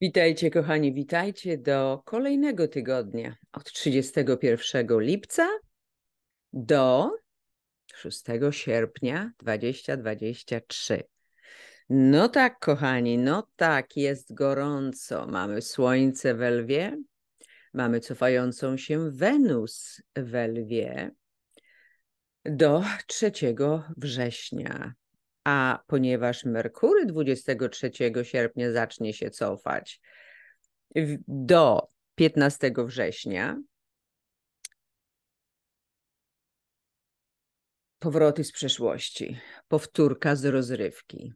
Witajcie kochani, witajcie do kolejnego tygodnia od 31 lipca do 6 sierpnia 2023. No tak kochani, no tak, jest gorąco. Mamy słońce we lwie, mamy cofającą się Wenus we lwie do 3 września. A ponieważ Merkury 23 sierpnia zacznie się cofać do 15 września, powroty z przeszłości, powtórka z rozrywki.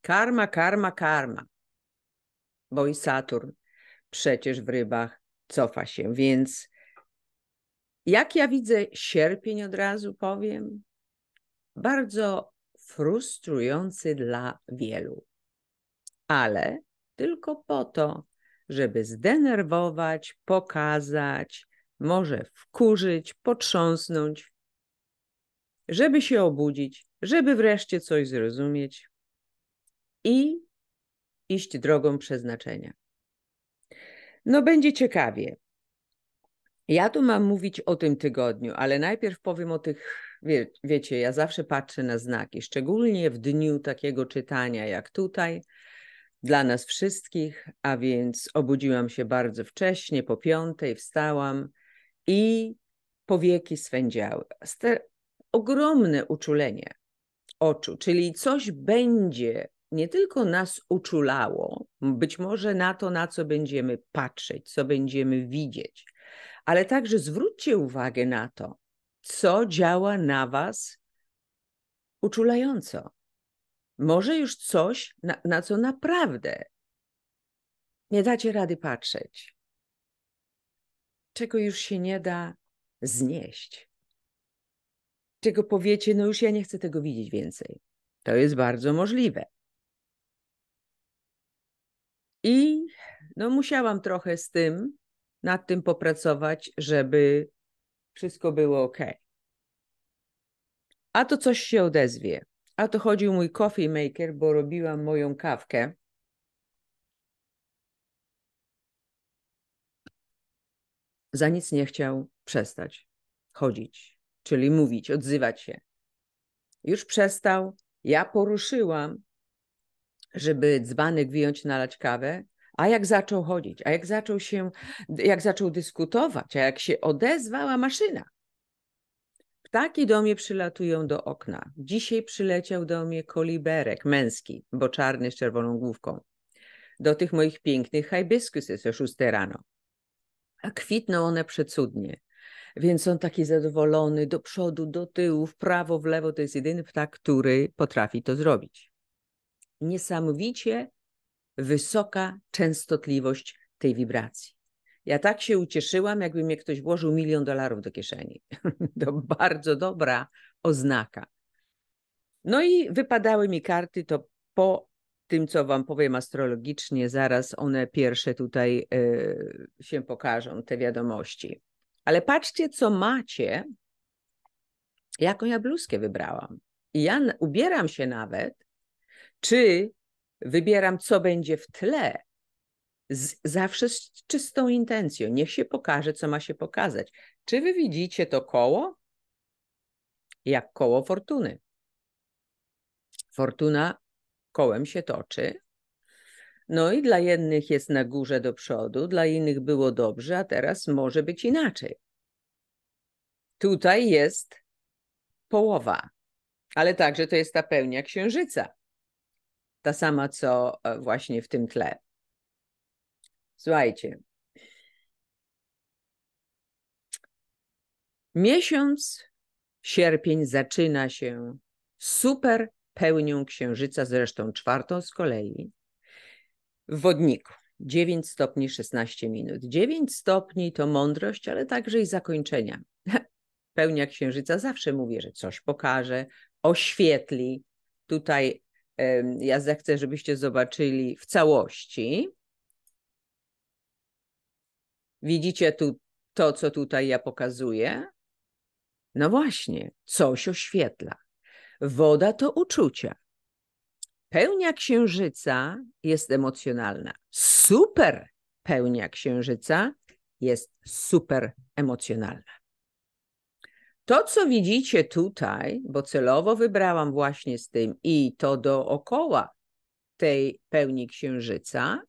Karma, karma, karma, bo i Saturn przecież w rybach cofa się, więc jak ja widzę sierpień, od razu powiem, bardzo frustrujący dla wielu, ale tylko po to, żeby zdenerwować, pokazać, może wkurzyć, potrząsnąć, żeby się obudzić, żeby wreszcie coś zrozumieć i iść drogą przeznaczenia. No będzie ciekawie. Ja tu mam mówić o tym tygodniu, ale najpierw powiem o tych, wiecie, ja zawsze patrzę na znaki, szczególnie w dniu takiego czytania jak tutaj, dla nas wszystkich, a więc obudziłam się bardzo wcześnie, po 5:00 wstałam i powieki swędziały. Ogromne uczulenie oczu, czyli coś będzie nie tylko nas uczulało, być może na to, na co będziemy patrzeć, co będziemy widzieć, ale także zwróćcie uwagę na to, co działa na was uczulająco. Może już coś, na co naprawdę nie dacie rady patrzeć, czego już się nie da znieść, czego powiecie, no już ja nie chcę tego widzieć więcej. To jest bardzo możliwe. I no musiałam trochę z tym, nad tym popracować, żeby wszystko było ok. A to coś się odezwie. A to chodził mój coffee maker, bo robiłam moją kawkę. Za nic nie chciał przestać chodzić, czyli mówić, odzywać się. Już przestał. Ja poruszyłam, żeby dzbanek wyjąć, nalać kawę. A jak zaczął chodzić, a jak zaczął dyskutować, a jak się odezwała maszyna. Ptaki do mnie przylatują do okna. Dzisiaj przyleciał do mnie koliberek męski, bo czarny z czerwoną główką. Do tych moich pięknych hibiskus jest o 6:00 rano. A kwitną one przecudnie, więc on taki zadowolony, do przodu, do tyłu, w prawo, w lewo. To jest jedyny ptak, który potrafi to zrobić. Niesamowicie wysoka częstotliwość tej wibracji. Ja tak się ucieszyłam, jakby mnie ktoś włożył $1 000 000 do kieszeni. To bardzo dobra oznaka. No i wypadały mi karty, to po tym, co wam powiem astrologicznie, zaraz one pierwsze tutaj się pokażą, te wiadomości. Ale patrzcie, co macie, jaką ja bluzkę wybrałam. I ja ubieram się nawet, czy wybieram, co będzie w tle, zawsze z czystą intencją. Niech się pokaże, co ma się pokazać. Czy wy widzicie to koło? Jak koło fortuny. Fortuna kołem się toczy. No i dla jednych jest na górze do przodu, dla innych było dobrze, a teraz może być inaczej. Tutaj jest połowa, ale także to jest ta pełnia księżyca. Ta sama, co właśnie w tym tle. Słuchajcie. Miesiąc sierpień zaczyna się super pełnią księżyca, zresztą 4. z kolei, w Wodniku. 9 stopni 16 minut. 9 stopni to mądrość, ale także i zakończenia. Pełnia księżyca, zawsze mówię, że coś pokaże, oświetli. Tutaj ja zechcę, żebyście zobaczyli w całości. Widzicie tu to, co tutaj ja pokazuję? No właśnie, coś oświetla. Woda to uczucia. Pełnia księżyca jest emocjonalna. Super pełnia księżyca jest super emocjonalna. To, co widzicie tutaj, bo celowo wybrałam właśnie z tym i to dookoła tej pełni księżyca,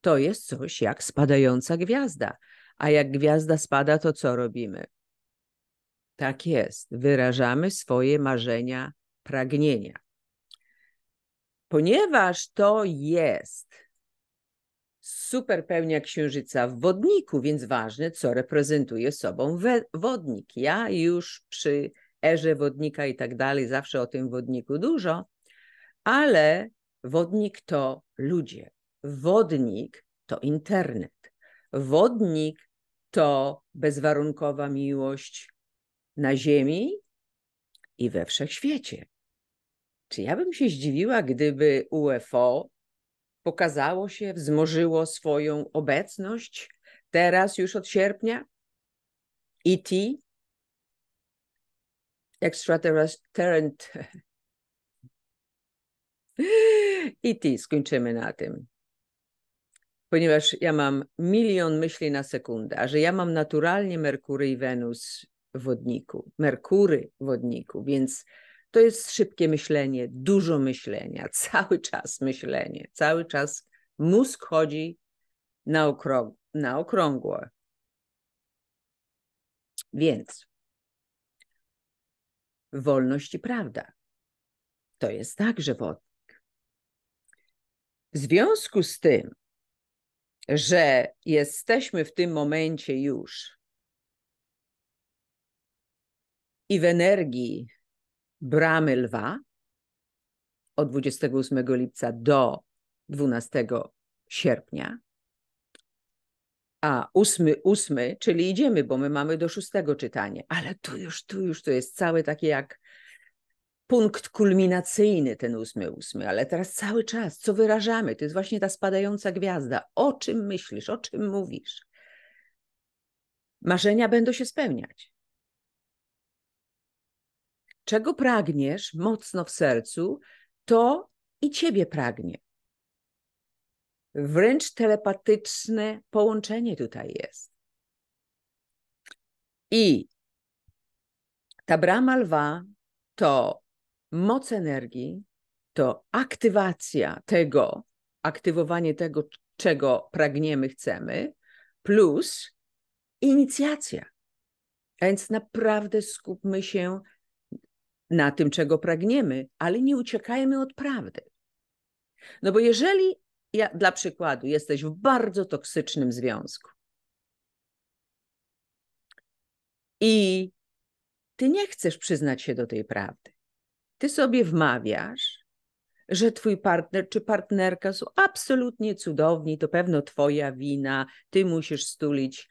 to jest coś jak spadająca gwiazda. A jak gwiazda spada, to co robimy? Tak jest. Wyrażamy swoje marzenia, pragnienia. Ponieważ to jest super pełnia księżyca w wodniku, więc ważne, co reprezentuje sobą wodnik. Ja już przy erze wodnika i tak dalej zawsze o tym wodniku dużo, ale wodnik to ludzie. Wodnik to internet. Wodnik to bezwarunkowa miłość na ziemi i we wszechświecie. Czy ja bym się zdziwiła, gdyby UFO pokazało się, wzmożyło swoją obecność teraz już od sierpnia? ET, extraterrestrial. ET, skończymy na tym. Ponieważ ja mam milion myśli na sekundę, a że ja mam naturalnie Merkury i Wenus w wodniku. Merkury w wodniku, więc to jest szybkie myślenie, dużo myślenia, cały czas myślenie, cały czas mózg chodzi na okrągło. Więc wolność i prawda to jest także wodnik. W związku z tym, że jesteśmy w tym momencie już i w energii Bramy Lwa od 28 lipca do 12 sierpnia, a 8, czyli idziemy, bo my mamy do 6 czytanie, ale tu już to jest cały taki jak punkt kulminacyjny, ten 8-8, ale teraz cały czas, co wyrażamy, to jest właśnie ta spadająca gwiazda. O czym myślisz, o czym mówisz? Marzenia będą się spełniać. Czego pragniesz mocno w sercu, to i ciebie pragnie. Wręcz telepatyczne połączenie tutaj jest. I ta Brama Lwa to moc energii, to aktywacja tego, aktywowanie tego, czego pragniemy, chcemy, plus inicjacja. A więc naprawdę skupmy się na tym, czego pragniemy, ale nie uciekajmy od prawdy. No bo jeżeli, dla przykładu, jesteś w bardzo toksycznym związku i ty nie chcesz przyznać się do tej prawdy, ty sobie wmawiasz, że twój partner czy partnerka są absolutnie cudowni, to pewno twoja wina, ty musisz stulić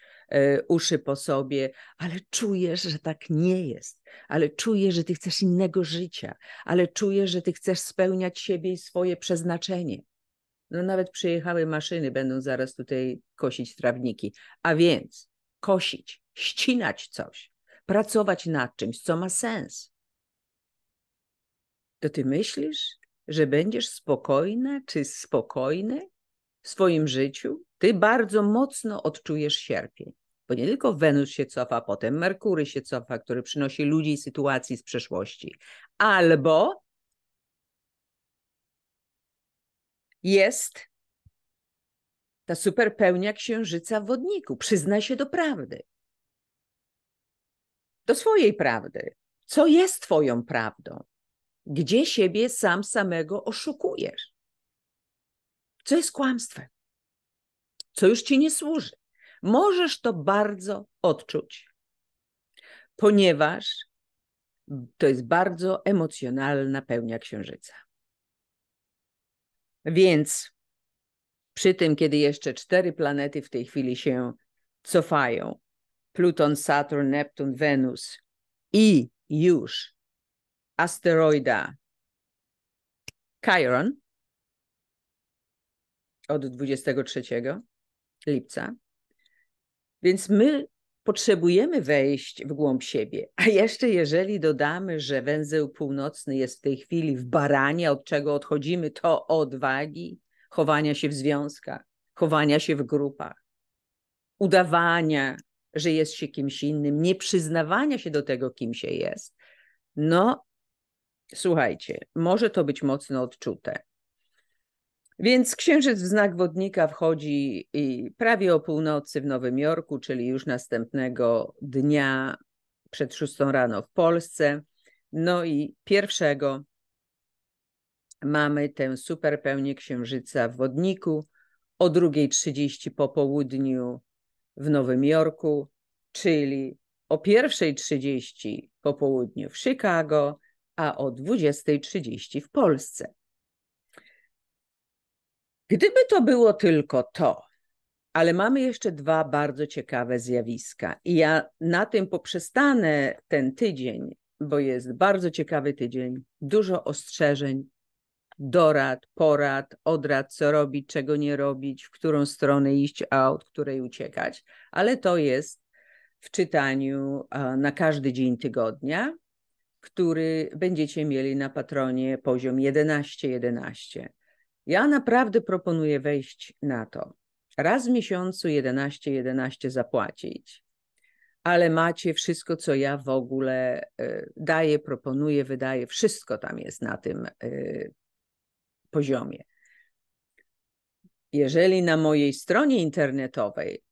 uszy po sobie, ale czujesz, że tak nie jest, ale czujesz, że ty chcesz innego życia, ale czujesz, że ty chcesz spełniać siebie i swoje przeznaczenie. No nawet przyjechały maszyny, będą zaraz tutaj kosić trawniki, a więc kosić, ścinać coś, pracować nad czymś, co ma sens. To ty myślisz, że będziesz spokojna czy spokojny w swoim życiu? Ty bardzo mocno odczujesz sierpień, bo nie tylko Wenus się cofa, potem Merkury się cofa, który przynosi ludzi i sytuacji z przeszłości. Albo jest ta superpełnia księżyca w wodniku. Przyznaj się do prawdy. Do swojej prawdy. Co jest twoją prawdą? Gdzie siebie samego oszukujesz? Co jest kłamstwem? Co już ci nie służy? Możesz to bardzo odczuć, ponieważ to jest bardzo emocjonalna pełnia księżyca. Więc przy tym, kiedy jeszcze 4 planety w tej chwili się cofają, Pluton, Saturn, Neptun, Wenus i już asteroida Chiron od 23 lipca. Więc my potrzebujemy wejść w głąb siebie. A jeszcze jeżeli dodamy, że węzeł północny jest w tej chwili w Baranie, od czego odchodzimy, to odwagi, chowania się w związkach, chowania się w grupach, udawania, że jest się kimś innym, nie przyznawania się do tego, kim się jest. No, słuchajcie, może to być mocno odczute. Więc księżyc w znak wodnika wchodzi i prawie o północy w Nowym Jorku, czyli już następnego dnia przed 6:00 rano w Polsce. No i 1 mamy tę super pełnię księżyca w wodniku, o 2:30 po południu w Nowym Jorku, czyli o 1:30 po południu w Chicago, a o 20:30 w Polsce. Gdyby to było tylko to, ale mamy jeszcze dwa bardzo ciekawe zjawiska i ja na tym poprzestanę ten tydzień, bo jest bardzo ciekawy tydzień, dużo ostrzeżeń, dorad, porad, odrad, co robić, czego nie robić, w którą stronę iść, a od której uciekać, ale to jest w czytaniu na każdy dzień tygodnia, który będziecie mieli na Patronie poziom 11.11. Ja naprawdę proponuję wejść na to. Raz w miesiącu 11.11 zapłacić, ale macie wszystko, co ja w ogóle daję, proponuję, wydaję. Wszystko tam jest na tym poziomie. Jeżeli na mojej stronie internetowej,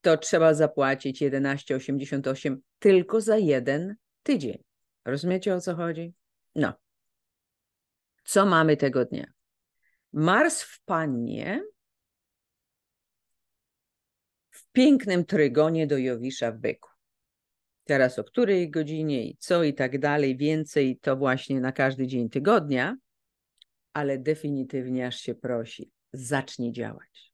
to trzeba zapłacić 11,88 tylko za jeden tydzień. Rozumiecie, o co chodzi? No. Co mamy tego dnia? Mars w Pannie, w pięknym trygonie do Jowisza w Byku. Teraz o której godzinie i co i tak dalej, więcej to właśnie na każdy dzień tygodnia, ale definitywnie aż się prosi, zacznij działać.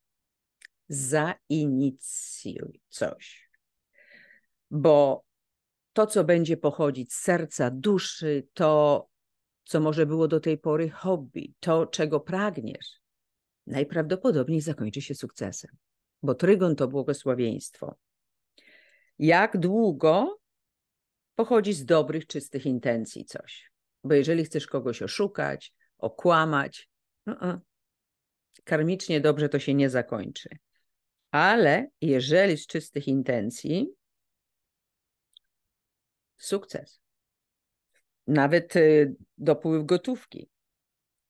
Zainicjuj coś, bo to, co będzie pochodzić z serca, duszy, to co może było do tej pory hobby, to, czego pragniesz, najprawdopodobniej zakończy się sukcesem, bo trygon to błogosławieństwo. Jak długo pochodzi z dobrych, czystych intencji coś? Bo jeżeli chcesz kogoś oszukać, okłamać, karmicznie dobrze to się nie zakończy. Ale jeżeli z czystych intencji, sukces. Nawet dopływ gotówki.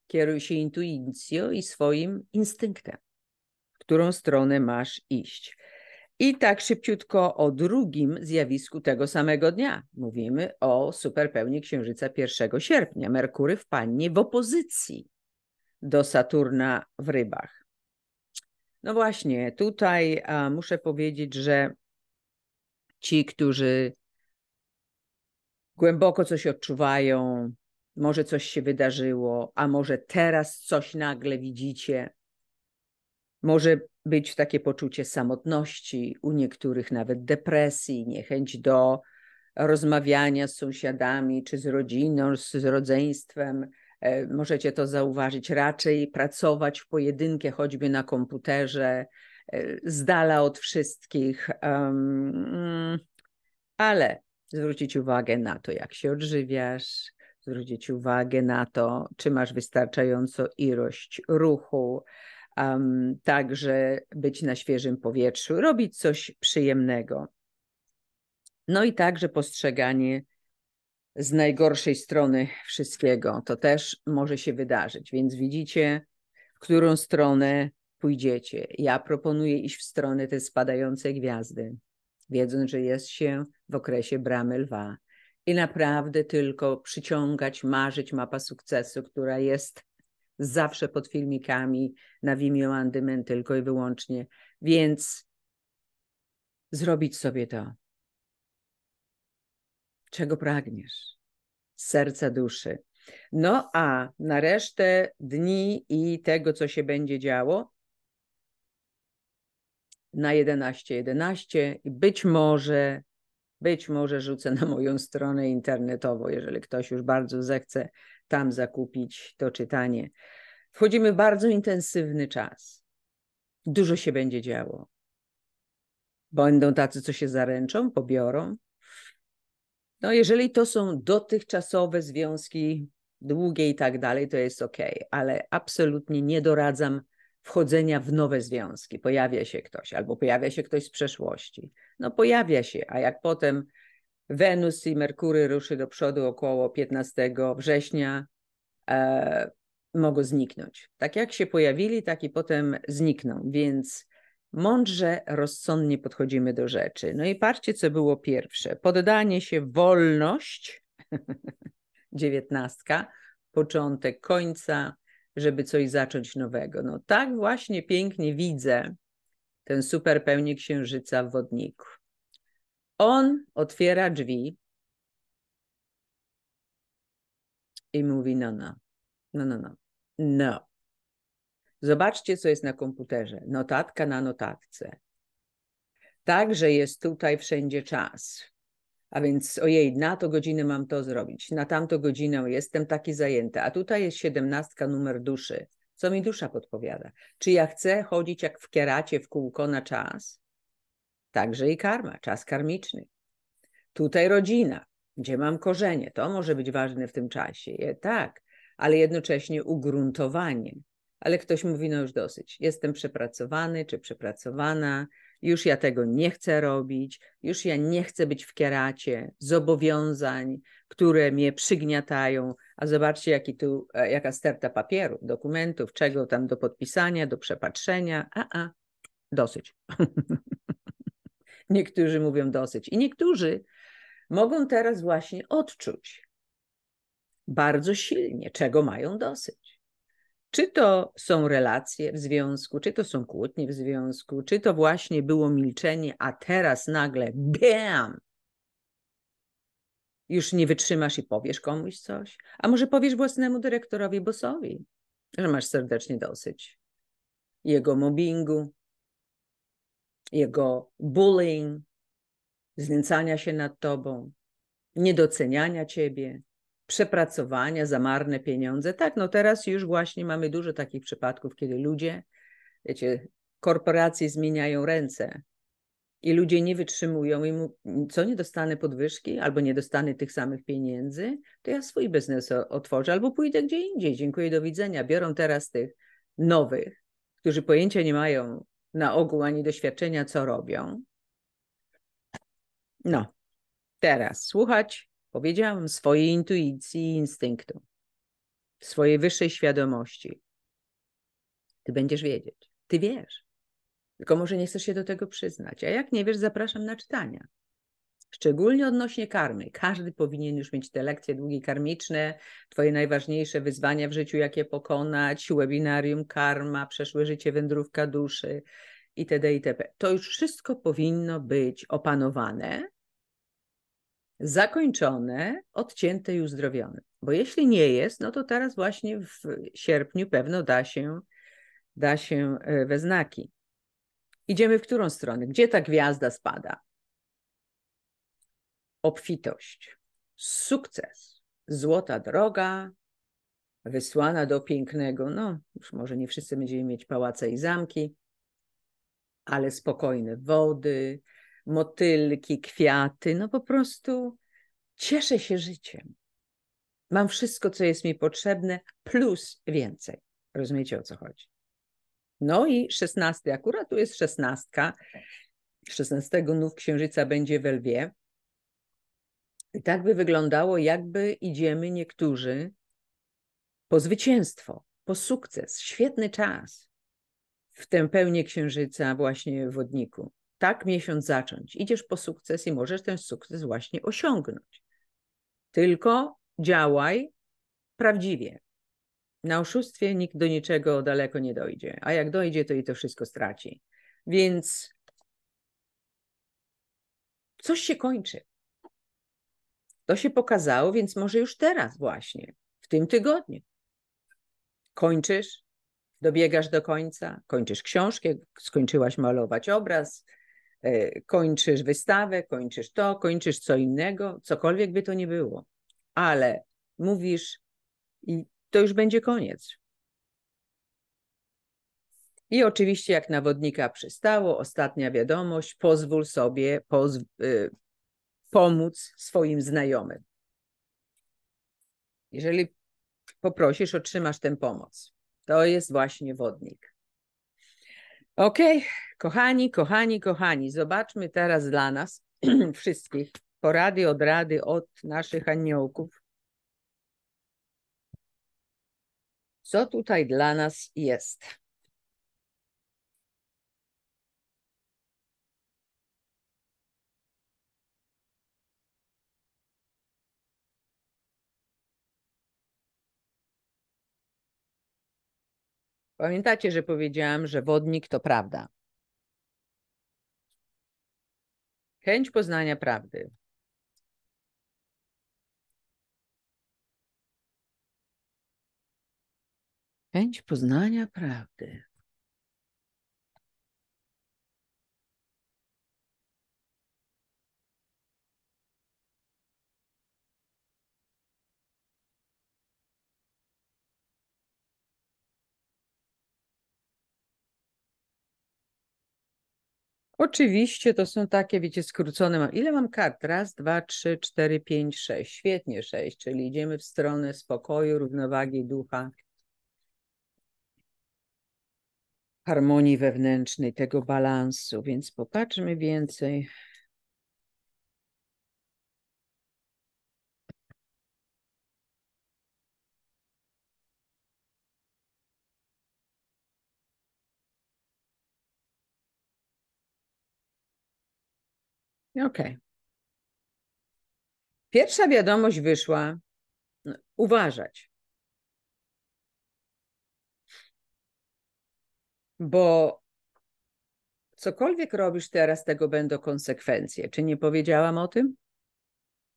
Kieruj się intuicją i swoim instynktem, w którą stronę masz iść. I tak szybciutko o drugim zjawisku tego samego dnia. Mówimy o superpełni księżyca 1 sierpnia. Merkury w Pannie w opozycji do Saturna w Rybach. No właśnie, tutaj muszę powiedzieć, że ci, którzy głęboko coś odczuwają, może coś się wydarzyło, a może teraz coś nagle widzicie. Może być takie poczucie samotności, u niektórych nawet depresji, niechęć do rozmawiania z sąsiadami, czy z rodziną, z rodzeństwem. Możecie to zauważyć, raczej pracować w pojedynkę, choćby na komputerze, z dala od wszystkich, ale zwrócić uwagę na to, jak się odżywiasz, zwrócić uwagę na to, czy masz wystarczająco ilość ruchu, także być na świeżym powietrzu, robić coś przyjemnego. No i także postrzeganie z najgorszej strony wszystkiego, to też może się wydarzyć, więc widzicie, w którą stronę pójdziecie. Ja proponuję iść w stronę tej spadającej gwiazdy, wiedząc, że jest się w okresie Bramy Lwa i naprawdę tylko przyciągać, marzyć mapa sukcesu, która jest zawsze pod filmikami na Vimeo on demand tylko i wyłącznie, więc zrobić sobie to, czego pragniesz, z serca duszy. No a na resztę dni i tego, co się będzie działo, na 11.11 i być może rzucę na moją stronę internetową, jeżeli ktoś już bardzo zechce tam zakupić to czytanie. Wchodzimy w bardzo intensywny czas. Dużo się będzie działo. Będą tacy, co się zaręczą, pobiorą. No, jeżeli to są dotychczasowe związki, długie i tak dalej, to jest ok, ale absolutnie nie doradzam wchodzenia w nowe związki. Pojawia się ktoś, albo pojawia się ktoś z przeszłości. No pojawia się, a jak potem Wenus i Merkury ruszy do przodu około 15 września, mogą zniknąć. Tak jak się pojawili, tak i potem znikną, więc mądrze, rozsądnie podchodzimy do rzeczy. No i patrzcie, co było pierwsze. Poddanie się, wolność, 19, początek końca, żeby coś zacząć nowego. No tak właśnie pięknie widzę ten super pełni księżyca w Wodniku. On otwiera drzwi i mówi no. Zobaczcie, co jest na komputerze. Notatka na notatce. Także jest tutaj wszędzie czas. A więc ojej, na to godzinę mam to zrobić, na tamtą godzinę jestem taki zajęty. A tutaj jest 17, numer duszy. Co mi dusza podpowiada? Czy ja chcę chodzić jak w kieracie w kółko na czas? Także i karma, czas karmiczny. Tutaj rodzina, gdzie mam korzenie. To może być ważne w tym czasie. Tak, ale jednocześnie ugruntowanie. Ale ktoś mówi, no już dosyć, jestem przepracowany czy przepracowana, już ja tego nie chcę robić, już ja nie chcę być w kieracie zobowiązań, które mnie przygniatają, a zobaczcie jaka sterta papieru, dokumentów, czego tam do podpisania, do przepatrzenia, dosyć. Niektórzy mówią dosyć i niektórzy mogą teraz właśnie odczuć bardzo silnie, czego mają dosyć. Czy to są relacje w związku, czy to są kłótnie w związku, czy to właśnie było milczenie, a teraz nagle bam! Już nie wytrzymasz i powiesz komuś coś. A może powiesz własnemu dyrektorowi bossowi, że masz serdecznie dosyć jego mobbingu, jego bullying, znęcania się nad tobą, niedoceniania ciebie. Przepracowania za marne pieniądze. Tak, no teraz już właśnie mamy dużo takich przypadków, kiedy ludzie, wiecie, korporacje zmieniają ręce i ludzie nie wytrzymują i co, nie dostanę podwyżki albo nie dostanę tych samych pieniędzy, to ja swój biznes otworzę albo pójdę gdzie indziej. Dziękuję, do widzenia. Biorą teraz tych nowych, którzy pojęcia nie mają na ogół ani doświadczenia, co robią. No, teraz słuchać. Powiedziałam, swojej intuicji i instynktu, swojej wyższej świadomości. Ty będziesz wiedzieć. Ty wiesz. Tylko może nie chcesz się do tego przyznać. A jak nie wiesz, zapraszam na czytania. Szczególnie odnośnie karmy. Każdy powinien już mieć te lekcje długie karmiczne, twoje najważniejsze wyzwania w życiu, jakie pokonać, webinarium karma, przeszłe życie, wędrówka duszy itd. itp. To już wszystko powinno być opanowane, zakończone, odcięte i uzdrowione. Bo jeśli nie jest, no to teraz właśnie w sierpniu pewno da się we znaki. Idziemy w którą stronę? Gdzie ta gwiazda spada? Obfitość, sukces, złota droga, wysłana do pięknego, no już może nie wszyscy będziemy mieć pałace i zamki, ale spokojne wody, motylki, kwiaty, no po prostu cieszę się życiem. Mam wszystko, co jest mi potrzebne, plus więcej. Rozumiecie, o co chodzi? No i 16, akurat tu jest 16. 16 nów księżyca będzie we Lwie. I tak by wyglądało, jakby idziemy niektórzy po zwycięstwo, po sukces, świetny czas w tę pełnię księżyca właśnie w Wodniku. Tak miesiąc zacząć. Idziesz po sukces i możesz ten sukces właśnie osiągnąć. Tylko działaj prawdziwie. Na oszustwie nikt do niczego daleko nie dojdzie, a jak dojdzie, to i to wszystko straci. Więc coś się kończy. To się pokazało, więc może już teraz właśnie, w tym tygodniu. Kończysz, dobiegasz do końca, kończysz książkę, skończyłaś malować obraz, kończysz wystawę, kończysz to, kończysz co innego, cokolwiek by to nie było, ale mówisz i to już będzie koniec. I oczywiście jak na wodnika przystało, ostatnia wiadomość, pozwól sobie pomóc swoim znajomym. Jeżeli poprosisz, otrzymasz tę pomoc. To jest właśnie wodnik. Ok, kochani, kochani, kochani, zobaczmy teraz dla nas wszystkich porady, odrady od naszych aniołków. Co tutaj dla nas jest? Pamiętacie, że powiedziałam, że wodnik to prawda. Chęć poznania prawdy. Chęć poznania prawdy. Oczywiście to są takie, wiecie, skrócone. Ile mam kart? Raz, dwa, trzy, cztery, pięć, sześć. Świetnie, sześć, czyli idziemy w stronę spokoju, równowagi ducha, harmonii wewnętrznej, tego balansu. Więc popatrzmy więcej. Ok. Pierwsza wiadomość wyszła. Uważać. Bo cokolwiek robisz teraz, tego będą konsekwencje. Czy nie powiedziałam o tym?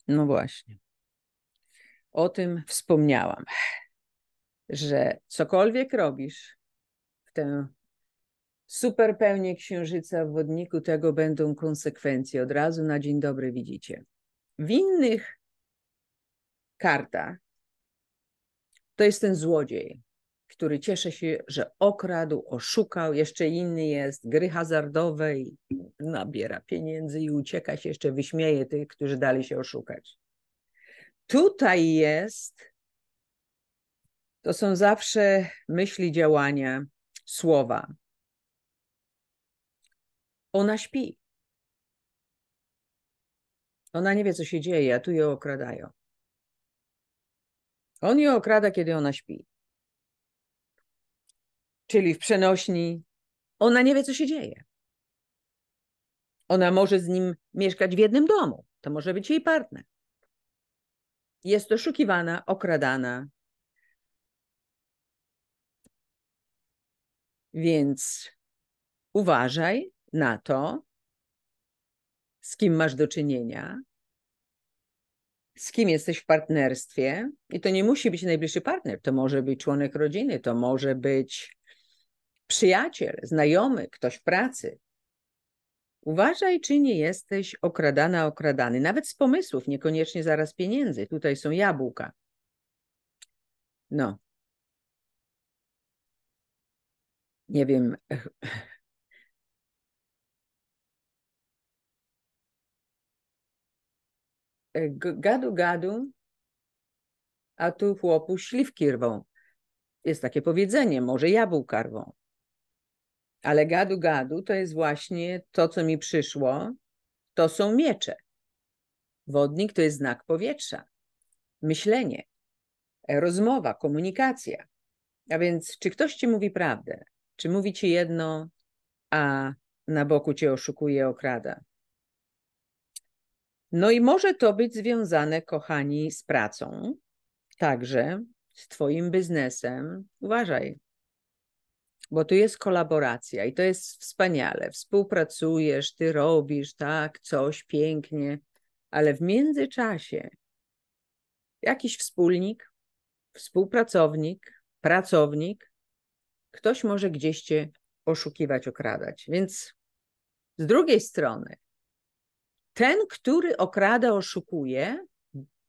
No właśnie. O tym wspomniałam. Że cokolwiek robisz w tę super pełnię księżyca w wodniku, tego będą konsekwencje. Od razu na dzień dobry widzicie. W innych kartach to jest ten złodziej, który cieszy się, że okradł, oszukał, jeszcze inny jest, gry hazardowe i nabiera pieniędzy i ucieka się, jeszcze wyśmieje tych, którzy dali się oszukać. Tutaj jest, to są zawsze myśli, działania, słowa. Ona śpi. Ona nie wie, co się dzieje, a tu ją okradają. On ją okrada, kiedy ona śpi. Czyli w przenośni. Ona nie wie, co się dzieje. Ona może z nim mieszkać w jednym domu. To może być jej partner. Jest oszukiwana, okradana. Więc uważaj na to, z kim masz do czynienia, z kim jesteś w partnerstwie. I to nie musi być najbliższy partner. To może być członek rodziny, to może być przyjaciel, znajomy, ktoś w pracy. Uważaj, czy nie jesteś okradana, okradany. Nawet z pomysłów, niekoniecznie zaraz pieniędzy. Tutaj są jabłka. No. Nie wiem. Gadu, gadu, a tu chłopu śliwki rwą. Jest takie powiedzenie, może jabłka rwą. Ale gadu, gadu to jest właśnie to, co mi przyszło. To są miecze. Wodnik to jest znak powietrza. Myślenie, rozmowa, komunikacja. A więc czy ktoś ci mówi prawdę? Czy mówi ci jedno, a na boku cię oszukuje, okrada? No i może to być związane, kochani, z pracą, także z twoim biznesem. Uważaj, bo tu jest kolaboracja i to jest wspaniale. Współpracujesz, ty robisz, tak, coś pięknie, ale w międzyczasie jakiś wspólnik, współpracownik, pracownik, ktoś może gdzieś cię oszukiwać, okradać. Więc z drugiej strony, ten, który okrada, oszukuje,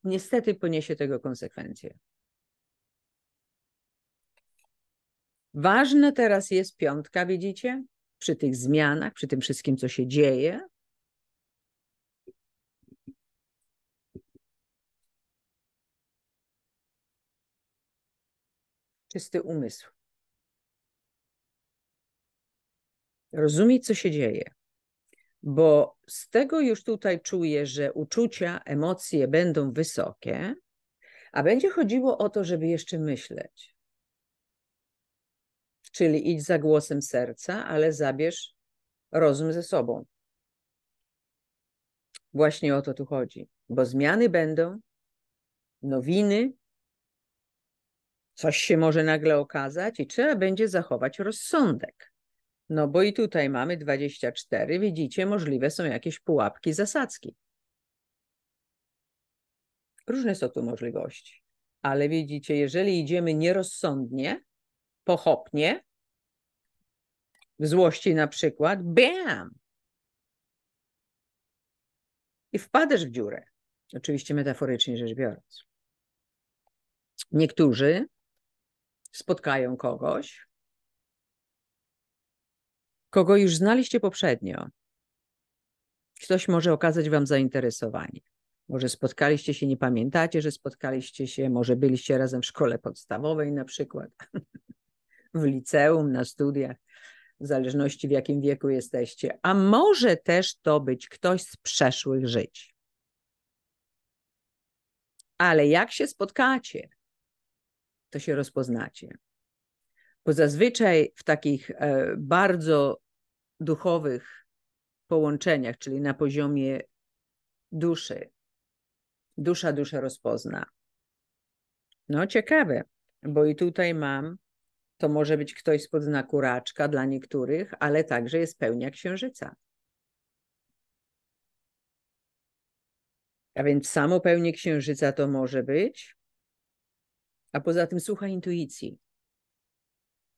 niestety poniesie tego konsekwencje. Ważne teraz jest piątka, widzicie? Przy tych zmianach, przy tym wszystkim, co się dzieje. Czysty umysł. Rozumieć, co się dzieje. Bo z tego już tutaj czuję, że uczucia, emocje będą wysokie, a będzie chodziło o to, żeby jeszcze myśleć. Czyli idź za głosem serca, ale zabierz rozum ze sobą. Właśnie o to tu chodzi. Bo zmiany będą, nowiny, coś się może nagle okazać i trzeba będzie zachować rozsądek. No bo i tutaj mamy 24, widzicie, możliwe są jakieś pułapki, zasadzki. Różne są tu możliwości. Ale widzicie, jeżeli idziemy nierozsądnie, pochopnie, w złości na przykład, bam! I wpadasz w dziurę. Oczywiście metaforycznie rzecz biorąc. Niektórzy spotkają kogoś, kogo już znaliście poprzednio. Ktoś może okazać wam zainteresowanie. Może spotkaliście się, nie pamiętacie, że spotkaliście się, może byliście razem w szkole podstawowej na przykład, w liceum, na studiach, w zależności w jakim wieku jesteście. A może też to być ktoś z przeszłych żyć. Ale jak się spotkacie, to się rozpoznacie. Bo zazwyczaj w takich bardzo duchowych połączeniach, czyli na poziomie duszy, dusza duszę rozpozna. No ciekawe, bo i tutaj mam, to może być ktoś spod znaku raczka dla niektórych, ale także jest pełnia księżyca. A więc samo pełnię księżyca to może być, a poza tym słucha intuicji,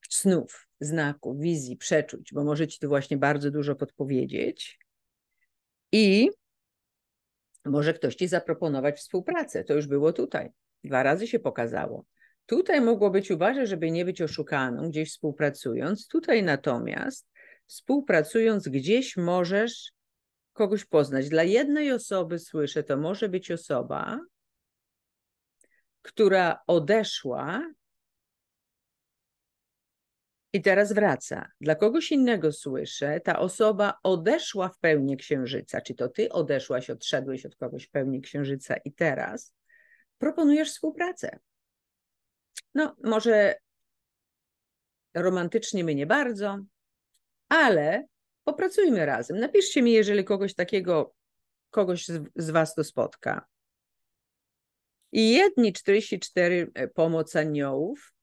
snów, znaków, wizji, przeczuć, bo może ci tu właśnie bardzo dużo podpowiedzieć i może ktoś ci zaproponować współpracę. To już było tutaj. Dwa razy się pokazało. Tutaj mogło być, uważaj, żeby nie być oszukaną gdzieś współpracując. Tutaj natomiast współpracując gdzieś możesz kogoś poznać. Dla jednej osoby, słyszę, to może być osoba, która odeszła i teraz wraca. Dla kogoś innego słyszę, ta osoba odeszła w pełnię księżyca. Czy to ty odeszłaś, odszedłeś od kogoś w pełnię księżyca i teraz proponujesz współpracę. No, może romantycznie my nie bardzo, ale popracujmy razem. Napiszcie mi, jeżeli kogoś takiego, kogoś z was to spotka. I jedni 44 pomoc aniołów,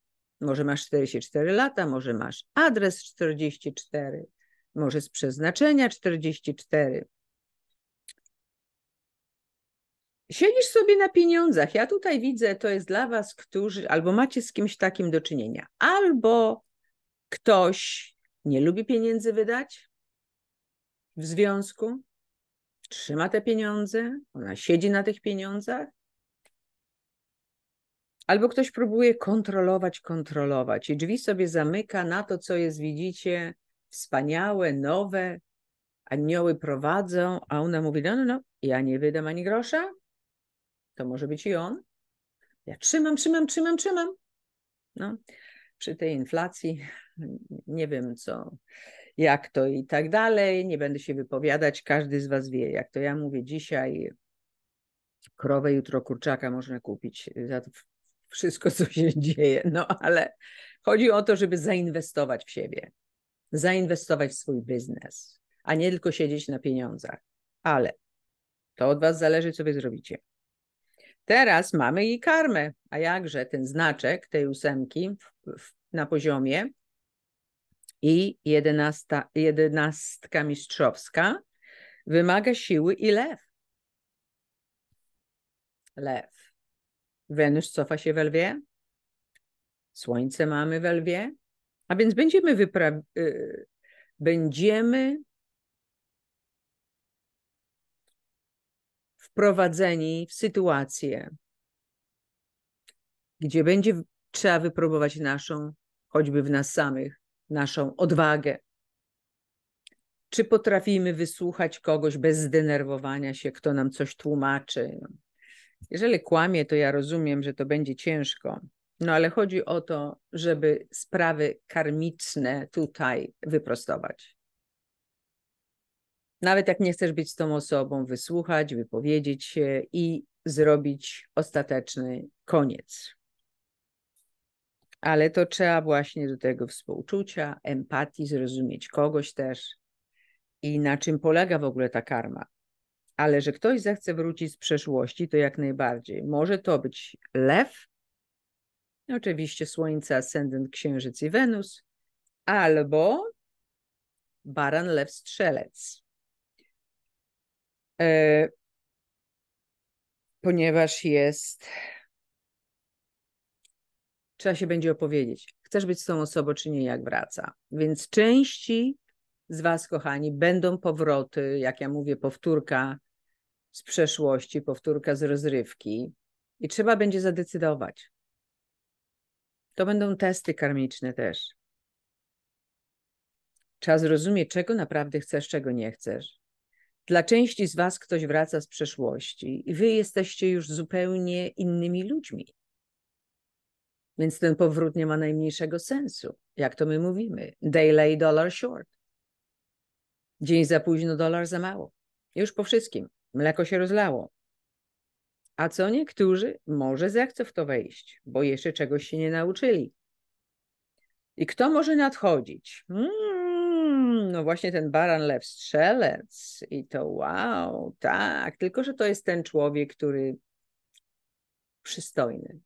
może masz 44 lata, może masz adres 44, może z przeznaczenia 44. Siedzisz sobie na pieniądzach. Ja tutaj widzę, to jest dla was, którzy albo macie z kimś takim do czynienia, albo ktoś nie lubi pieniędzy wydać w związku, trzyma te pieniądze, ona siedzi na tych pieniądzach, albo ktoś próbuje kontrolować i drzwi sobie zamyka na to, co jest, widzicie, wspaniałe, nowe, anioły prowadzą, a ona mówi, no, ja nie wydam ani grosza, to może być i on. Ja trzymam. No, przy tej inflacji nie wiem co, jak to i tak dalej, nie będę się wypowiadać, każdy z was wie, jak to ja mówię dzisiaj, krowę, jutro kurczaka można kupić za to wszystko, co się dzieje, no ale chodzi o to, żeby zainwestować w siebie, zainwestować w swój biznes, a nie tylko siedzieć na pieniądzach, ale to od was zależy, co wy zrobicie. Teraz mamy i karmę, a jakże ten znaczek tej ósemki na poziomie i jedenastka mistrzowska wymaga siły i lew. Wenus cofa się we lwie, słońce mamy we lwie, a więc będziemy wprowadzeni w sytuację, gdzie będzie trzeba wypróbować naszą choćby w nas samych, naszą odwagę. Czy potrafimy wysłuchać kogoś bez zdenerwowania się, kto nam coś tłumaczy? Jeżeli kłamie, to ja rozumiem, że to będzie ciężko, no ale chodzi o to, żeby sprawy karmiczne tutaj wyprostować. Nawet jak nie chcesz być z tą osobą, wysłuchać, wypowiedzieć się i zrobić ostateczny koniec. Ale to trzeba właśnie do tego współczucia, empatii, zrozumieć kogoś też i na czym polega w ogóle ta karma. Ale że ktoś zechce wrócić z przeszłości, to jak najbardziej. Może to być lew, oczywiście słońce, ascendent, księżyc i Wenus, albo baran, lew, strzelec. Ponieważ jest... Trzeba się będzie opowiedzieć. Chcesz być z tą osobą, czy nie, jak wraca. Więc części z was, kochani, będą powroty, jak ja mówię, powtórka z przeszłości, powtórka z rozrywki i trzeba będzie zadecydować. To będą testy karmiczne też. Trzeba zrozumieć, czego naprawdę chcesz, czego nie chcesz. Dla części z was ktoś wraca z przeszłości i wy jesteście już zupełnie innymi ludźmi. Więc ten powrót nie ma najmniejszego sensu. Jak to my mówimy? Day late, dollar short. Dzień za późno, dolar za mało. Już po wszystkim. Mleko się rozlało. A co niektórzy może zechcą w to wejść, bo jeszcze czegoś się nie nauczyli. I kto może nadchodzić? No właśnie ten baran, lew, strzelec. I to wow, tak. Tylko że to jest ten człowiek, który przystojny,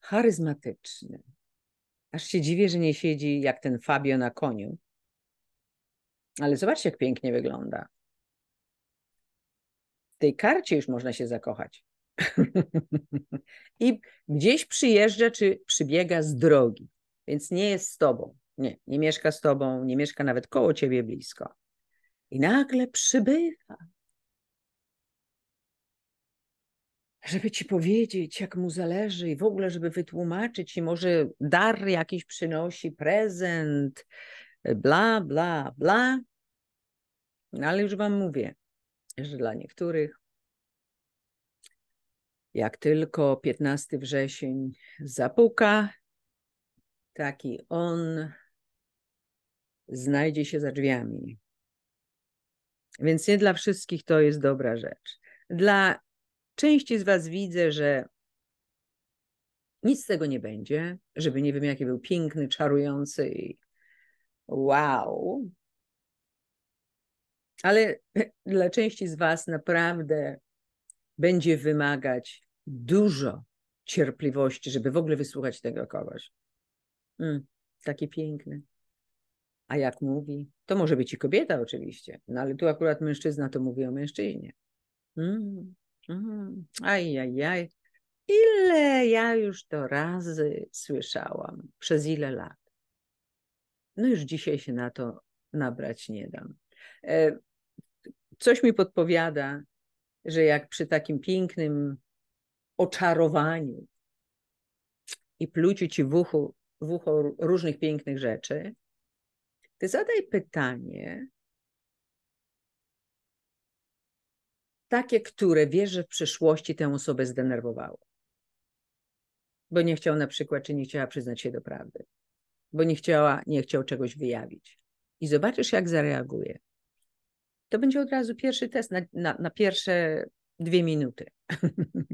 charyzmatyczny. Aż się dziwię, że nie siedzi jak ten Fabio na koniu. Ale zobaczcie, jak pięknie wygląda. W tej karcie już można się zakochać. I gdzieś przyjeżdża, czy przybiega z drogi. Więc nie jest z tobą. Nie, nie mieszka z tobą, nie mieszka nawet koło ciebie blisko. I nagle przybywa. Żeby ci powiedzieć, jak mu zależy i w ogóle, żeby wytłumaczyć i może dar jakiś przynosi, prezent, bla, bla, bla. No ale już wam mówię, że dla niektórych, jak tylko 15 wrzesień zapuka, taki on znajdzie się za drzwiami. Więc nie dla wszystkich to jest dobra rzecz. Dla części z was widzę, że nic z tego nie będzie, żeby nie wiem, jaki był piękny, czarujący i wow. Ale dla części z was naprawdę będzie wymagać dużo cierpliwości, żeby w ogóle wysłuchać tego kogoś. Taki piękny. A jak mówi? To może być i kobieta oczywiście, no ale tu akurat mężczyzna, to mówi o mężczyźnie. Ajajaj, ile ja już to razy słyszałam, przez ile lat. No już dzisiaj się na to nabrać nie dam. Coś mi podpowiada, że jak przy takim pięknym oczarowaniu i pluciu ci w ucho różnych pięknych rzeczy, ty zadaj pytanie takie, które wiesz, że w przeszłości tę osobę zdenerwowało. Bo nie chciał na przykład, czy nie chciała przyznać się do prawdy. Bo nie chciał czegoś wyjawić. I zobaczysz, jak zareaguje. To będzie od razu pierwszy test na pierwsze 2 minuty.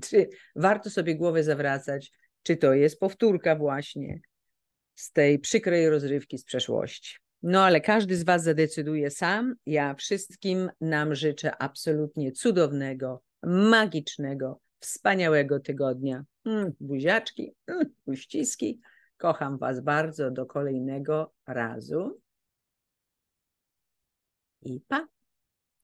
Czy warto sobie głowę zawracać, czy to jest powtórka właśnie z tej przykrej rozrywki z przeszłości. No ale każdy z was zadecyduje sam. Ja wszystkim nam życzę absolutnie cudownego, magicznego, wspaniałego tygodnia. Buziaczki, uściski. Kocham was bardzo. Do kolejnego razu. I pa!